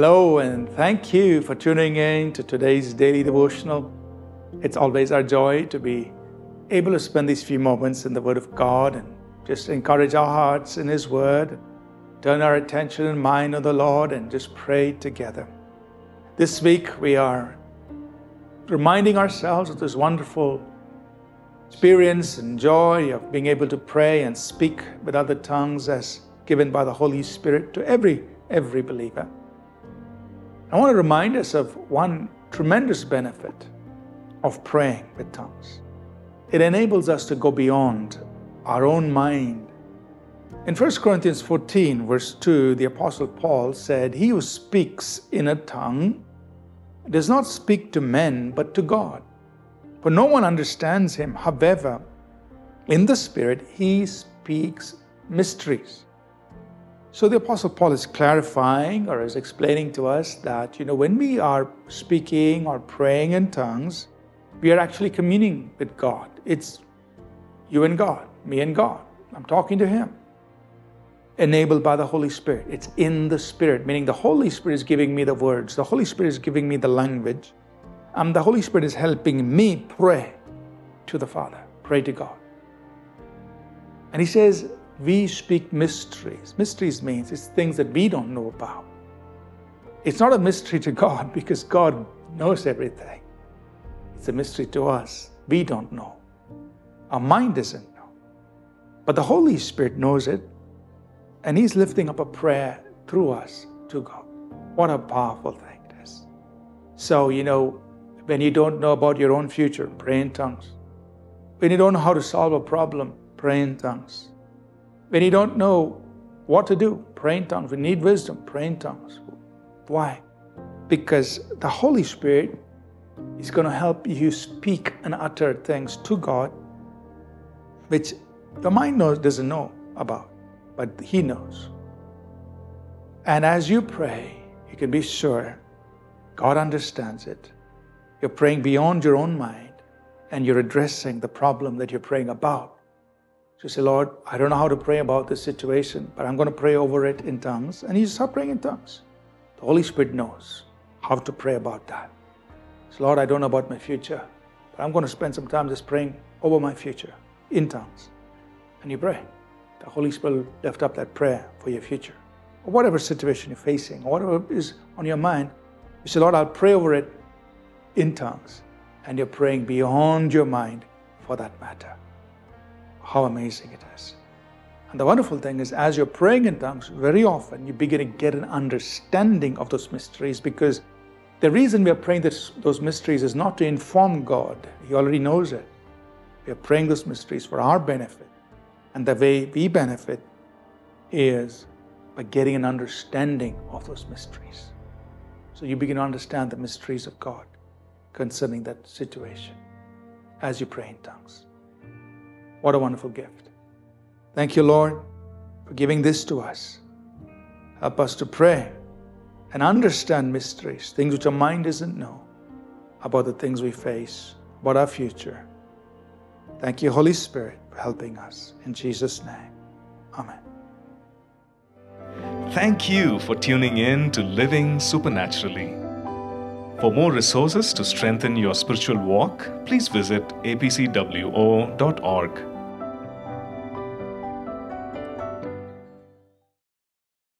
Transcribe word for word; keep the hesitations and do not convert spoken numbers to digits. Hello, and thank you for tuning in to today's daily devotional. It's always our joy to be able to spend these few moments in the Word of God and just encourage our hearts in His Word, turn our attention and mind on the Lord, and just pray together. This week we are reminding ourselves of this wonderful experience and joy of being able to pray and speak with other tongues as given by the Holy Spirit to every, every believer. I want to remind us of one tremendous benefit of praying with tongues. It enables us to go beyond our own mind. In First Corinthians fourteen, verse two, the Apostle Paul said, "He who speaks in a tongue does not speak to men, but to God. For no one understands him. However, in the Spirit, he speaks mysteries." So the Apostle Paul is clarifying or is explaining to us that, you know, when we are speaking or praying in tongues, we are actually communing with God. It's you and God, me and God. I'm talking to Him. Enabled by the Holy Spirit. It's in the Spirit, meaning the Holy Spirit is giving me the words. The Holy Spirit is giving me the language. And the Holy Spirit is helping me pray to the Father, pray to God. And He says, we speak mysteries. Mysteries means it's things that we don't know about. It's not a mystery to God because God knows everything. It's a mystery to us. We don't know. Our mind doesn't know. But the Holy Spirit knows it, and He's lifting up a prayer through us to God. What a powerful thing it is. So, you know, when you don't know about your own future, pray in tongues. When you don't know how to solve a problem, pray in tongues. When you don't know what to do, pray in tongues. We need wisdom, pray in tongues. Why? Because the Holy Spirit is going to help you speak and utter things to God, which your mind knows, doesn't know about, but He knows. And as you pray, you can be sure God understands it. You're praying beyond your own mind, and you're addressing the problem that you're praying about. So say, "Lord, I don't know how to pray about this situation, but I'm going to pray over it in tongues." And you start praying in tongues. The Holy Spirit knows how to pray about that. So, "Lord, I don't know about my future, but I'm going to spend some time just praying over my future in tongues." And you pray. The Holy Spirit left up that prayer for your future. Or whatever situation you're facing, or whatever is on your mind, you say, "Lord, I'll pray over it in tongues." And you're praying beyond your mind for that matter. How amazing it is. And the wonderful thing is, as you're praying in tongues, very often you begin to get an understanding of those mysteries, because the reason we are praying this, those mysteries is not to inform God. He already knows it. We are praying those mysteries for our benefit. And the way we benefit is by getting an understanding of those mysteries. So you begin to understand the mysteries of God concerning that situation as you pray in tongues. What a wonderful gift. Thank you, Lord, for giving this to us. Help us to pray and understand mysteries, things which our mind doesn't know, about the things we face, about our future. Thank you, Holy Spirit, for helping us. In Jesus' name, amen. Thank you for tuning in to Living Supernaturally. For more resources to strengthen your spiritual walk, please visit A P C W O dot org.